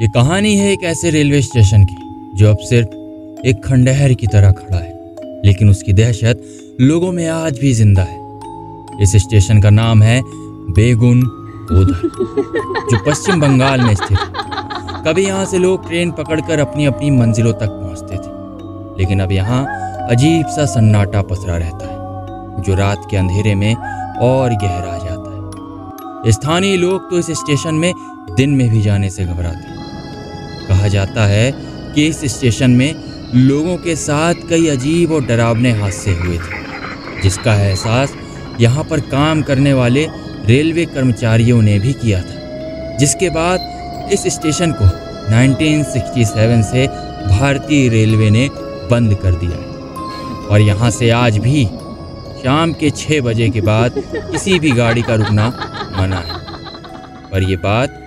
ये कहानी है एक ऐसे रेलवे स्टेशन की जो अब सिर्फ एक खंडहर की तरह खड़ा है, लेकिन उसकी दहशत लोगों में आज भी जिंदा है। इस स्टेशन का नाम है बेगुनकोदर, जो पश्चिम बंगाल में स्थित है। कभी यहाँ से लोग ट्रेन पकड़कर अपनी अपनी मंजिलों तक पहुँचते थे, लेकिन अब यहाँ अजीब सा सन्नाटा पसरा रहता है जो रात के अंधेरे में और गहरा जाता है। स्थानीय लोग तो इस स्टेशन में दिन में भी जाने से घबराते हैं। कहा जाता है कि इस स्टेशन में लोगों के साथ कई अजीब और डरावने हादसे हुए थे, जिसका एहसास यहाँ पर काम करने वाले रेलवे कर्मचारियों ने भी किया था, जिसके बाद इस स्टेशन को 1967 से भारतीय रेलवे ने बंद कर दिया है। और यहाँ से आज भी शाम के 6 बजे के बाद किसी भी गाड़ी का रुकना मना है। पर ये बात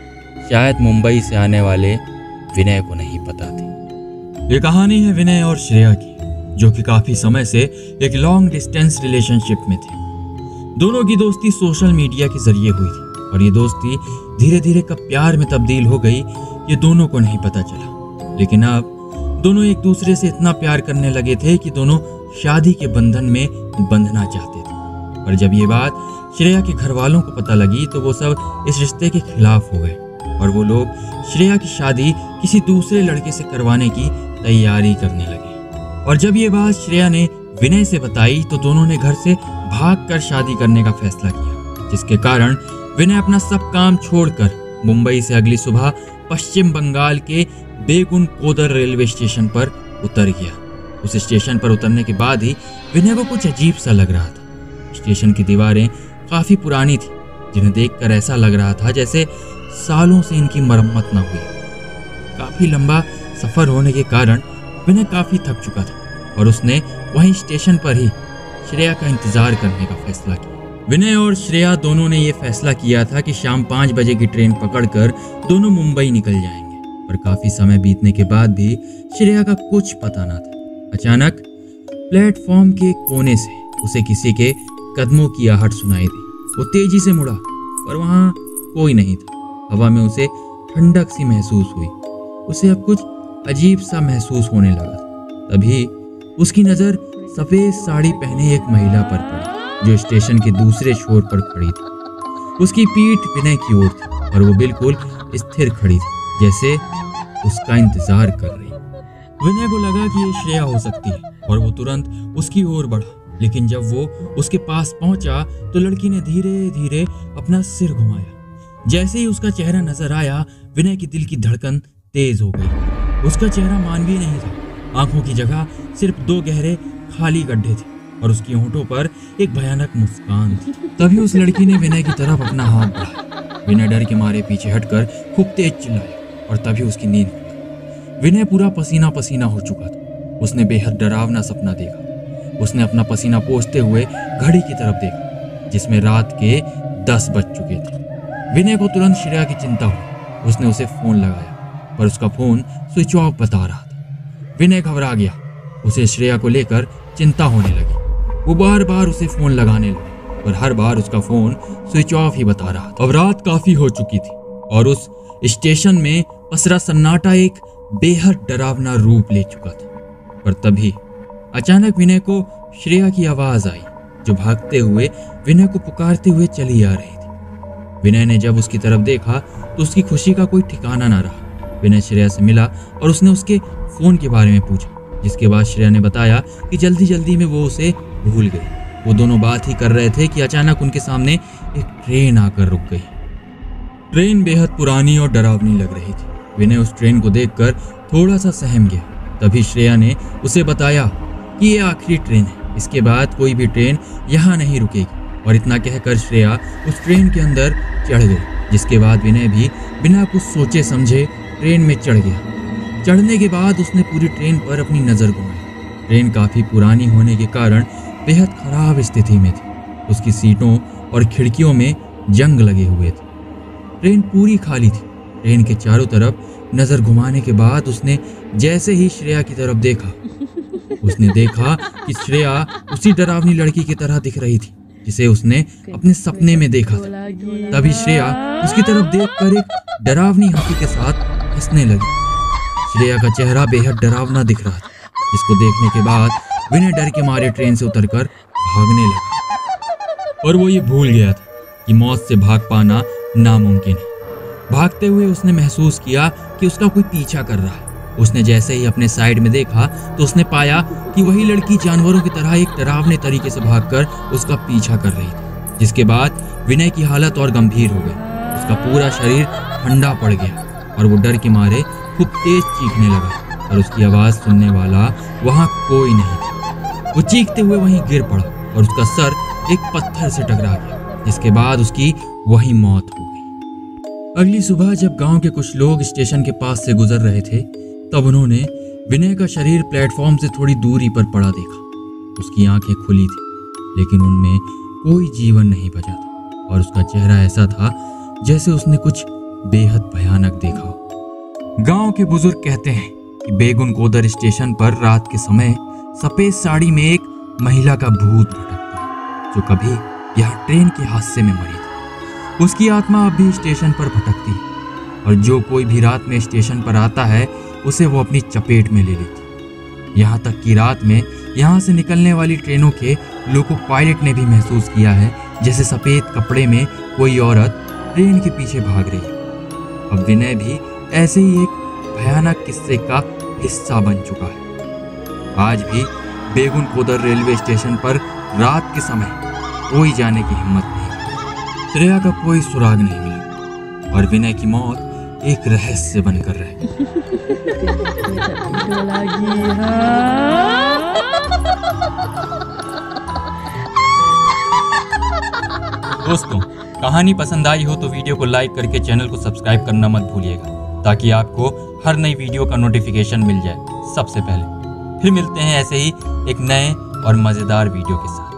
शायद मुंबई से आने वाले विनय को नहीं पता थी। ये कहानी है विनय और श्रेया की, जो कि काफ़ी समय से एक लॉन्ग डिस्टेंस रिलेशनशिप में थे। दोनों की दोस्ती सोशल मीडिया के जरिए हुई थी और ये दोस्ती धीरे धीरे कब प्यार में तब्दील हो गई ये दोनों को नहीं पता चला। लेकिन अब दोनों एक दूसरे से इतना प्यार करने लगे थे कि दोनों शादी के बंधन में बंधना चाहते थे। पर जब ये बात श्रेया के घर वालों को पता लगी तो वो सब इस रिश्ते के खिलाफ हो गए और वो लोग श्रेया की शादी किसी दूसरे लड़के से करवाने की तैयारी करने लगे। और जब ये बात श्रेया ने विनय से बताई तो दोनों ने घर से भागकर शादी करने का फैसला किया, जिसके कारण विनय अपना सब काम छोड़कर मुंबई से अगली सुबह पश्चिम बंगाल के बेगुनकोदर रेलवे स्टेशन पर उतर गया। उस स्टेशन पर उतरने के बाद ही विनय को कुछ अजीब सा लग रहा था। स्टेशन की दीवारें काफ़ी पुरानी थी, जिन्हें देखकर ऐसा लग रहा था जैसे सालों से इनकी मरम्मत ना हुई। काफ़ी लंबा सफ़र होने के कारण विनय काफ़ी थक चुका था और उसने वहीं स्टेशन पर ही श्रेया का इंतज़ार करने का फैसला किया। विनय और श्रेया दोनों ने ये फैसला किया था कि शाम 5 बजे की ट्रेन पकड़कर दोनों मुंबई निकल जाएंगे। पर काफ़ी समय बीतने के बाद भी श्रेया का कुछ पता ना था। अचानक प्लेटफॉर्म के कोने से उसे किसी के कदमों की आहट सुनाई दी। वो तेजी से मुड़ा पर वहाँ कोई नहीं था। हवा में उसे ठंडक सी महसूस हुई। उसे अब कुछ अजीब सा महसूस होने लगा। तभी उसकी नज़र सफ़ेद साड़ी पहने एक महिला पर पड़ी जो स्टेशन के दूसरे छोर पर खड़ी थी। उसकी पीठ विनय की ओर थी और वो बिल्कुल स्थिर खड़ी थी, जैसे उसका इंतजार कर रही। विनय को लगा कि ये श्रेया हो सकती है और वो तुरंत उसकी ओर बढ़ा। लेकिन जब वो उसके पास पहुंचा तो लड़की ने धीरे धीरे अपना सिर घुमाया। जैसे ही उसका चेहरा नजर आया, विनय के दिल की धड़कन तेज हो गई। उसका चेहरा मानवीय नहीं था। आंखों की जगह सिर्फ 2 गहरे खाली गड्ढे थे और उसकी होंठों पर एक भयानक मुस्कान थी। तभी उस लड़की ने विनय की तरफ अपना हाथ बढ़ाया। विनय डर के मारे पीछे हटकर खूब तेज चिल्लाया और तभी उसकी नींद खुली। विनय पूरा पसीना पसीना हो चुका था। उसने बेहद डरावना सपना देखा। उसने अपना पसीना पोंछते हुए घड़ी की तरफ देखा, जिसमें रात के 10 बज चुके थे। विनय को तुरंत श्रेया की चिंता हुई। उसने उसे फ़ोन लगाया पर उसका फ़ोन स्विच ऑफ बता रहा था। विनय घबरा गया। उसे श्रेया को लेकर चिंता होने लगी। वो बार बार उसे फ़ोन लगाने लगी पर हर बार उसका फ़ोन स्विच ऑफ ही बता रहा था। अब रात काफ़ी हो चुकी थी और उस स्टेशन में पसरा सन्नाटा एक बेहद डरावना रूप ले चुका था। पर तभी अचानक विनय को श्रेया की आवाज़ आई, जो भागते हुए विनय को पुकारते हुए चली आ रही थी। विनय ने जब उसकी तरफ देखा तो उसकी खुशी का कोई ठिकाना ना रहा। विनय श्रेया से मिला और उसने उसके फ़ोन के बारे में पूछा, जिसके बाद श्रेया ने बताया कि जल्दी जल्दी में वो उसे भूल गई। वो दोनों बात ही कर रहे थे कि अचानक उनके सामने एक ट्रेन आकर रुक गई। ट्रेन बेहद पुरानी और डरावनी लग रही थी। विनय उस ट्रेन को देखकर थोड़ा सा सहम गया। तभी श्रेया ने उसे बताया कि ये आखिरी ट्रेन है, इसके बाद कोई भी ट्रेन यहाँ नहीं रुकेगी। और इतना कहकर श्रेया उस ट्रेन के अंदर चढ़ गई, जिसके बाद विनय भी बिना कुछ सोचे समझे ट्रेन में चढ़ गया। चढ़ने के बाद उसने पूरी ट्रेन पर अपनी नज़र घुमाई। ट्रेन काफ़ी पुरानी होने के कारण बेहद ख़राब स्थिति में थी। उसकी सीटों और खिड़कियों में जंग लगे हुए थे। ट्रेन पूरी खाली थी। ट्रेन के चारों तरफ नज़र घुमाने के बाद उसने जैसे ही श्रेया की तरफ देखा, उसने देखा कि श्रेया उसी डरावनी लड़की की तरह दिख रही थी जिसे उसने अपने सपने में देखा था। तभी श्रेया उसकी तरफ देखकर एक डरावनी हंसी के साथ हंसने लगी। श्रेया का चेहरा बेहद डरावना दिख रहा था, जिसको देखने के बाद विनय डर के मारे ट्रेन से उतरकर भागने लगा। और वो ये भूल गया था कि मौत से भाग पाना नामुमकिन है। भागते हुए उसने महसूस किया कि उसका कोई पीछा कर रहा है। उसने जैसे ही अपने साइड में देखा तो उसने पाया कि वही लड़की जानवरों की तरह एक डरावने तरीके से भागकर उसका पीछा कर रही थी, जिसके बाद विनय की हालत और गंभीर हो गई। उसका पूरा शरीर ठंडा पड़ गया और वो डर के मारे खूब तेज चीखने लगा, और उसकी आवाज़ सुनने वाला वहाँ कोई नहीं था। वो चीखते हुए वहीं गिर पड़ा और उसका सर एक पत्थर से टकरा गया, जिसके बाद उसकी वहीं मौत हो गई। अगली सुबह जब गांव के कुछ लोग स्टेशन के पास से गुजर रहे थे, तब उन्होंने विनय का शरीर प्लेटफॉर्म से थोड़ी दूरी पर पड़ा देखा। उसकी आंखें खुली थी, लेकिन उनमें कोई जीवन नहीं बचा था और उसका चेहरा ऐसा था जैसे उसने कुछ बेहद भयानक देखा हो। गांव के बुजुर्ग कहते हैं कि बेगुनकोदर स्टेशन पर रात के समय सफेद साड़ी में एक महिला का भूत भटकता है, जो कभी यहाँ ट्रेन के हादसे में मरी थी। उसकी आत्मा अब भी स्टेशन पर भटकती है और जो कोई भी रात में स्टेशन पर आता है उसे वो अपनी चपेट में ले लेती। यहाँ तक कि रात में यहाँ से निकलने वाली ट्रेनों के लोको पायलट ने भी महसूस किया है जैसे सफेद कपड़े में कोई औरत ट्रेन के पीछे भाग रही है। अब विनय भी ऐसे ही एक भयानक किस्से का हिस्सा बन चुका है। आज भी बेगुनकोदर रेलवे स्टेशन पर रात के समय कोई जाने की हिम्मत नहीं। श्रेया का कोई सुराग नहीं मिला और विनय की मौत एक रहस्य बनकर रह गई। दोस्तों, कहानी पसंद आई हो तो वीडियो को लाइक करके चैनल को सब्सक्राइब करना मत भूलिएगा, ताकि आपको हर नई वीडियो का नोटिफिकेशन मिल जाए सबसे पहले। फिर मिलते हैं ऐसे ही एक नए और मज़ेदार वीडियो के साथ।